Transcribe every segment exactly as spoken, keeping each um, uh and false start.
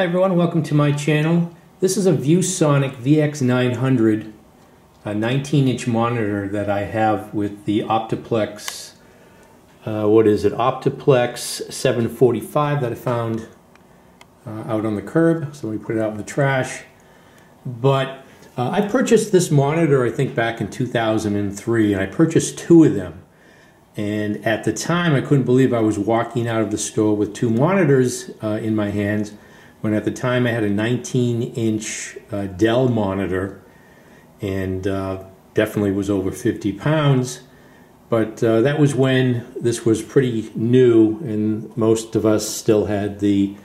Hi everyone, welcome to my channel. This is a ViewSonic V X nine hundred, a nineteen inch monitor that I have with the Optiplex, uh, what is it, Optiplex seven forty-five that I found uh, out on the curb. Somebody put it out in the trash. But uh, I purchased this monitor, I think, back in two thousand three, and I purchased two of them. And at the time, I couldn't believe I was walking out of the store with two monitors uh, in my hands, when at the time I had a nineteen inch uh, Dell monitor, and uh, definitely was over fifty pounds. But uh, that was when this was pretty new, and most of us still had the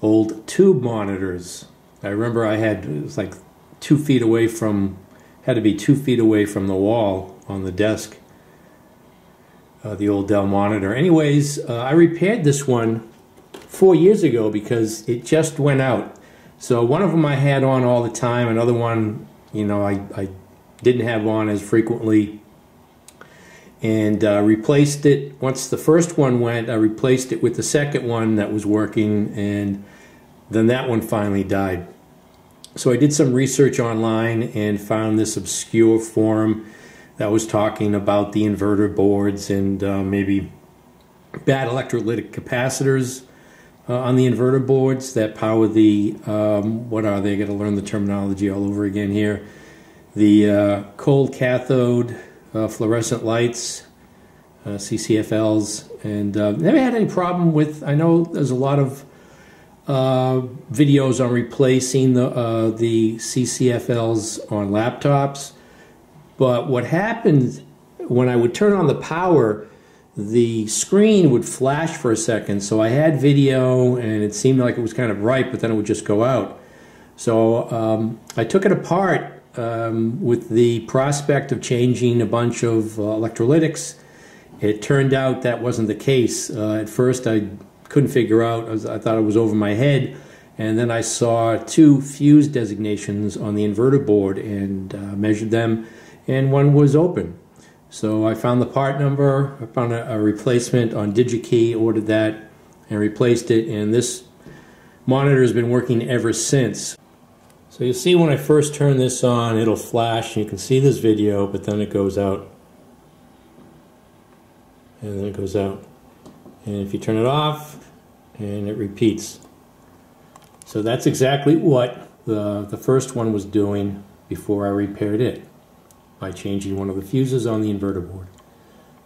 old tube monitors. I remember I had, it was like two feet away from, had to be two feet away from the wall on the desk, uh, the old Dell monitor. Anyways, uh, I repaired this one four years ago because it just went out. So one of them I had on all the time, another one, you know, I, I didn't have on as frequently, and uh, replaced it. Once the first one went, I replaced it with the second one that was working, and then that one finally died. So I did some research online and found this obscure forum that was talking about the inverter boards and uh, maybe bad electrolytic capacitors Uh, on the inverter boards that power the, um, what are they, I gotta learn the terminology all over again here, the uh, cold cathode uh, fluorescent lights, uh, C C F Ls, and uh, never had any problem with. I know there's a lot of uh, videos on replacing the, uh, the C C F Ls on laptops, but what happened when I would turn on the power, the screen would flash for a second, so I had video and it seemed like it was kind of bright, but then it would just go out. So um, I took it apart um, with the prospect of changing a bunch of uh, electrolytics. It turned out that wasn't the case. Uh, at first I couldn't figure out, I, was, I thought it was over my head, and then I saw two fuse designations on the inverter board and uh, measured them, and one was open. So I found the part number, I found a, a replacement on DigiKey, ordered that and replaced it, and this monitor has been working ever since. So you see when I first turn this on, it'll flash and you can see this video, but then it goes out. And then it goes out. And if you turn it off, and it repeats. So that's exactly what the, the first one was doing before I repaired it, by changing one of the fuses on the inverter board.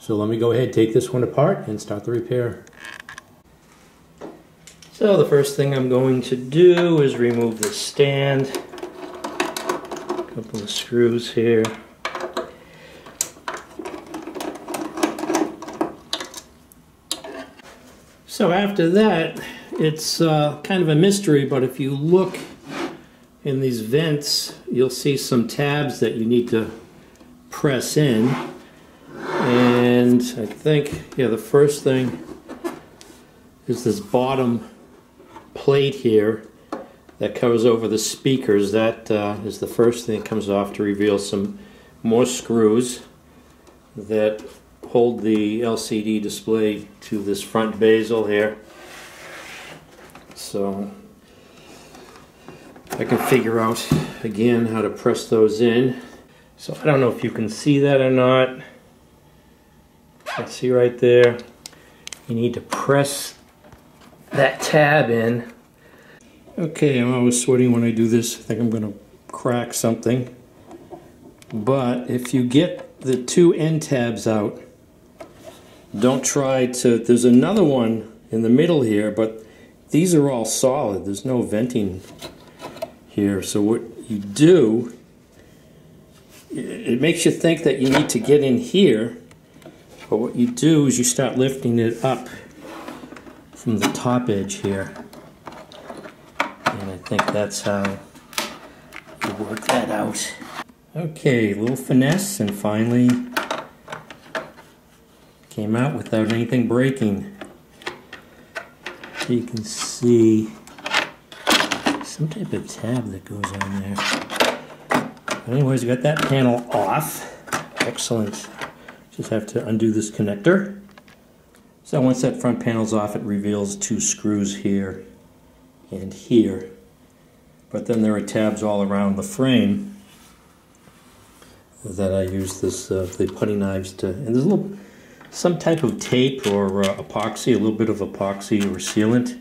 So let me go ahead and take this one apart and start the repair. So the first thing I'm going to do is remove the stand. A couple of screws here. So after that, it's uh, kind of a mystery, but if you look in these vents, you'll see some tabs that you need to press in, and I think, yeah, the first thing is this bottom plate here that covers over the speakers. That uh, is the first thing that comes off to reveal some more screws that hold the L C D display to this front bezel here. So I can figure out again how to press those in. So I don't know if you can see that or not. Let's see right there. You need to press that tab in. Okay, I'm always sweating when I do this. I think I'm going to crack something. But if you get the two end tabs out, don't try to, there's another one in the middle here, but these are all solid. There's no venting here. So what you do, it makes you think that you need to get in here, but what you do is you start lifting it up from the top edge here, and I think that's how you work that out. Okay, a little finesse, and finally came out without anything breaking. You can see some type of tab that goes on there. Anyways, we got that panel off. Excellent. Just have to undo this connector. So once that front panel's off, it reveals two screws here and here. But then there are tabs all around the frame that I use this uh, the putty knives to, and there's a little, some type of tape or uh, epoxy, a little bit of epoxy or sealant.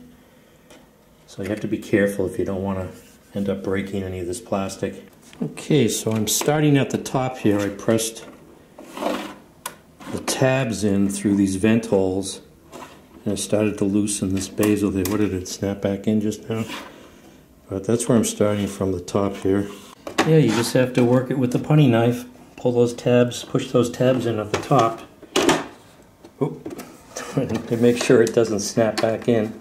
So you have to be careful if you don't want to end up breaking any of this plastic. Okay, so I'm starting at the top here. I pressed the tabs in through these vent holes, and I started to loosen this bezel there. What did it snap back in just now? But that's where I'm starting from, the top here. Yeah, you just have to work it with the putty knife. Pull those tabs, push those tabs in at the top. Oop. To make sure it doesn't snap back in.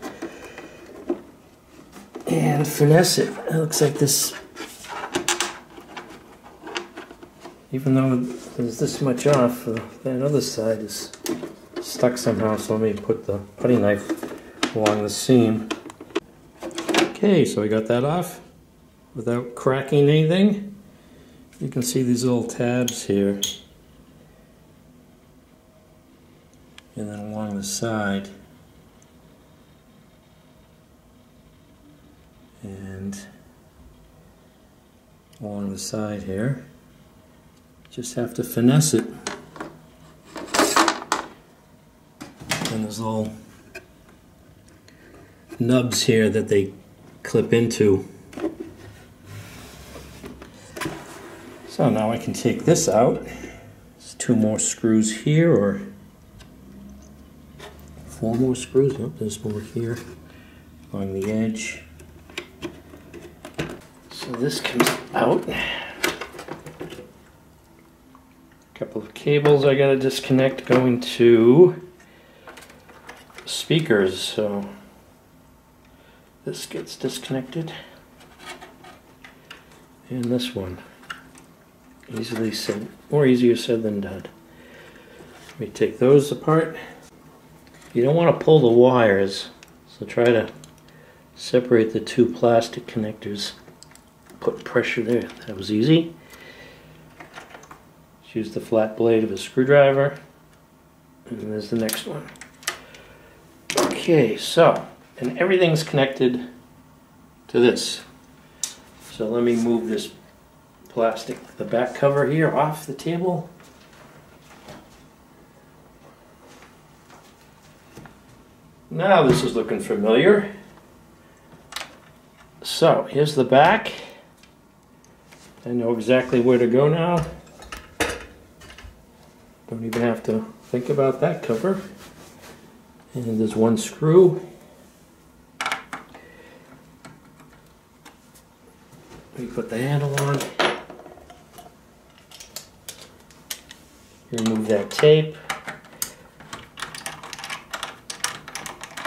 And finesse it. It looks like this. Even though there's this much off, uh, that other side is stuck somehow, so let me put the putty knife along the seam. Okay, so I got that off without cracking anything. You can see these little tabs here. And then along the side. And along the side here. Just have to finesse it. And there's little nubs here that they clip into. So now I can take this out. There's two more screws here, or four more screws. Oh, there's more here on the edge. So this comes out. Couple of cables I gotta disconnect going to speakers, so this gets disconnected and this one. Easily said, more easier said than done. Let me take those apart. You don't want to pull the wires, so try to separate the two plastic connectors. Put pressure there. That was easy. Use the flat blade of a screwdriver, and there's the next one. Okay, so, and everything's connected to this. So let me move this plastic, the back cover here, off the table. Now this is looking familiar. So, here's the back. I know exactly where to go now. Don't even have to think about that cover. And there's one screw. We put the handle on. Remove that tape.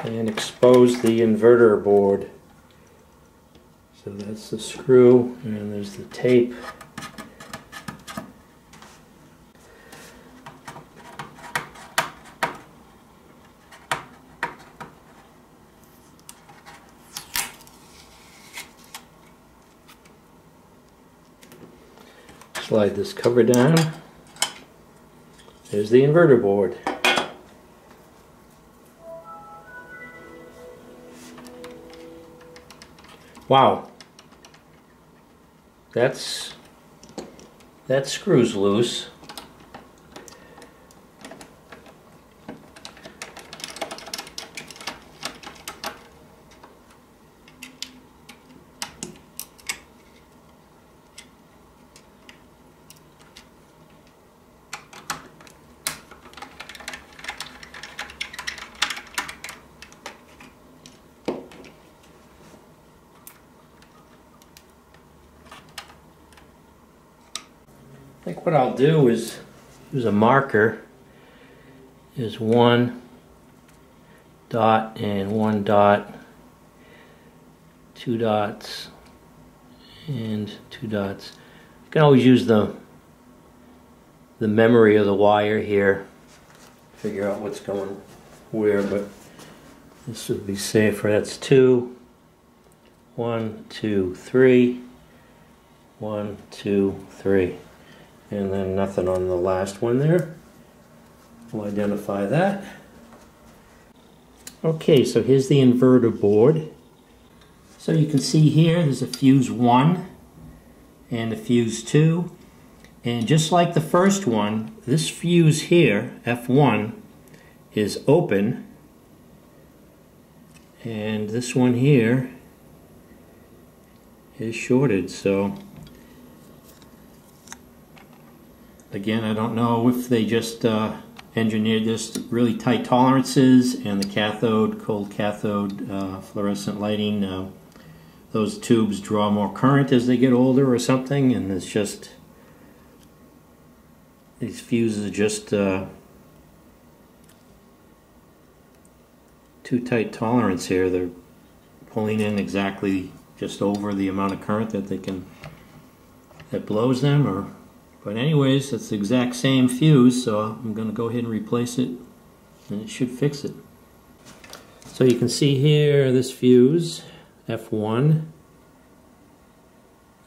And expose the inverter board. So that's the screw, and there's the tape. Slide this cover down. There's the inverter board. Wow. That's, that screws loose. I think what I'll do is use a marker, is one dot and one dot, two dots and two dots. You can always use the the memory of the wire here, figure out what's going where, but this would be safer. That's two, one, two, three, one, two, three. And then nothing on the last one there. We'll identify that. Okay, so here's the inverter board. So you can see here there's a fuse one and a fuse two, and just like the first one, this fuse here, F one, is open, and this one here is shorted. So again, I don't know if they just uh, engineered this really tight tolerances, and the cathode, cold cathode uh, fluorescent lighting, uh, those tubes draw more current as they get older or something, and it's just, these fuses are just uh, too tight tolerance here. They're pulling in exactly just over the amount of current that they can, that blows them. Or But anyways, it's the exact same fuse, so I'm going to go ahead and replace it, and it should fix it. So you can see here this fuse, F one,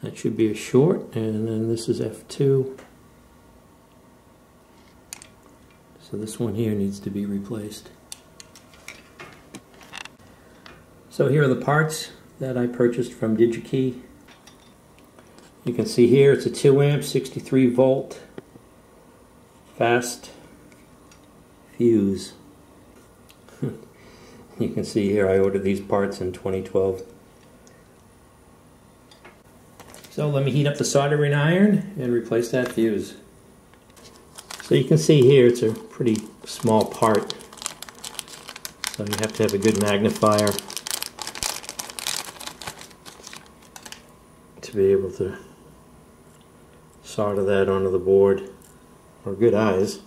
that should be a short, and then this is F two. So this one here needs to be replaced. So here are the parts that I purchased from DigiKey. You can see here it's a two amp, sixty-three volt fast fuse. You can see here I ordered these parts in twenty twelve. So let me heat up the soldering iron and replace that fuse. So you can see here it's a pretty small part, so you have to have a good magnifier to be able to solder that onto the board, or good eyes.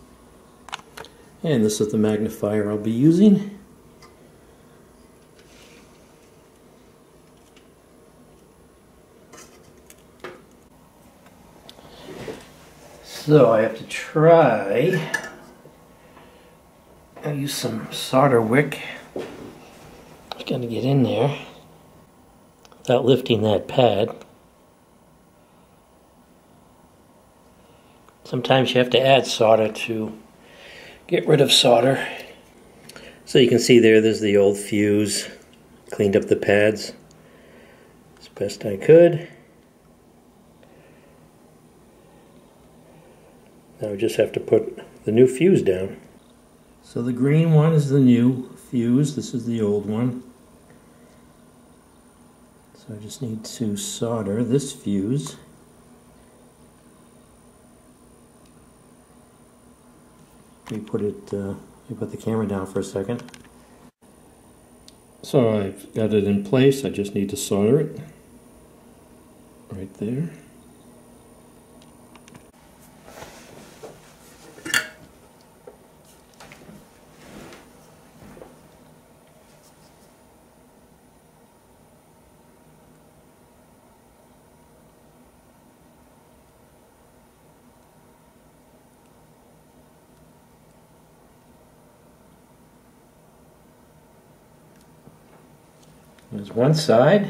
And this is the magnifier I'll be using. So I have to try, I'll use some solder wick. Just gotta get in there without lifting that pad. Sometimes you have to add solder to get rid of solder. So you can see there, there's the old fuse. Cleaned up the pads as best I could. Now we just have to put the new fuse down. So the green one is the new fuse. This is the old one. So I just need to solder this fuse. We put it. Uh, we put the camera down for a second. So I've got it in place. I just need to solder it right there. There's one side.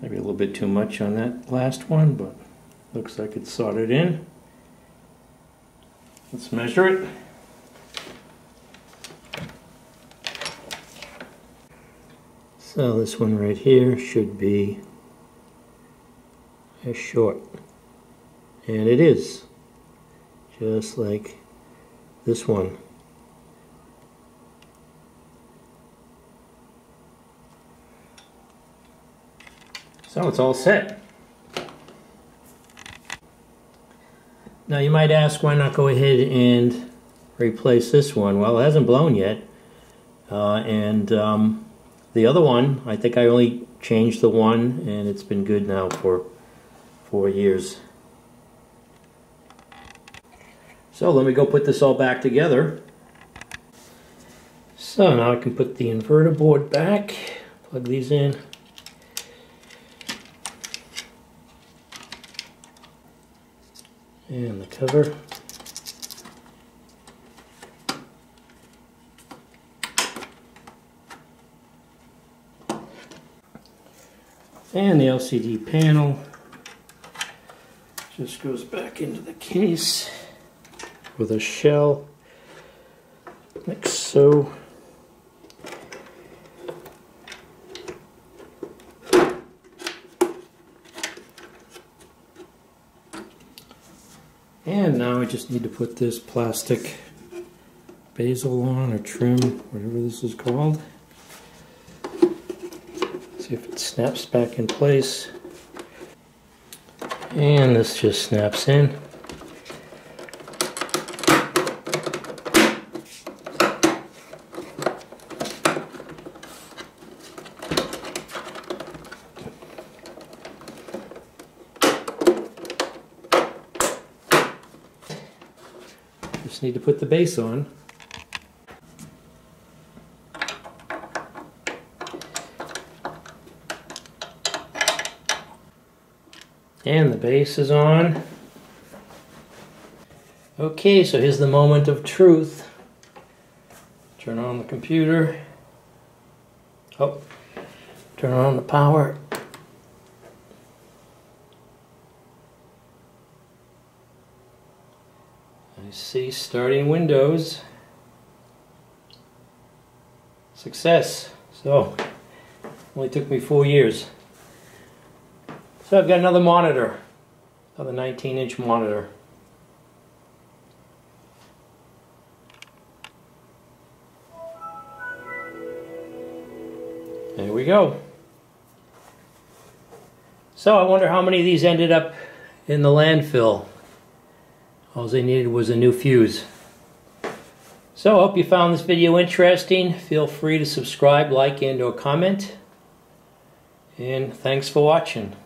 Maybe a little bit too much on that last one, but looks like it's soldered in. Let's measure it. So this one right here should be a short. And it is. Just like this one. So it's all set. Now you might ask, why not go ahead and replace this one? Well, it hasn't blown yet, uh, and um, the other one, I think I only changed the one, and it's been good now for four years. So let me go put this all back together. So now I can put the inverter board back, plug these in. And the cover. And the L C D panel just goes back into the case with a shell, like so. And now I just need to put this plastic bezel on, or trim, whatever this is called. See if it snaps back in place. And this just snaps in. Just need to put the base on. And the base is on. Okay, so here's the moment of truth. Turn on the computer. Oh, turn on the power. I see starting Windows. Success. So, only took me four years. So I've got another monitor, another nineteen inch monitor. There we go. So I wonder how many of these ended up in the landfill. All they needed was a new fuse. So I hope you found this video interesting. Feel free to subscribe, like, and or comment. And thanks for watching.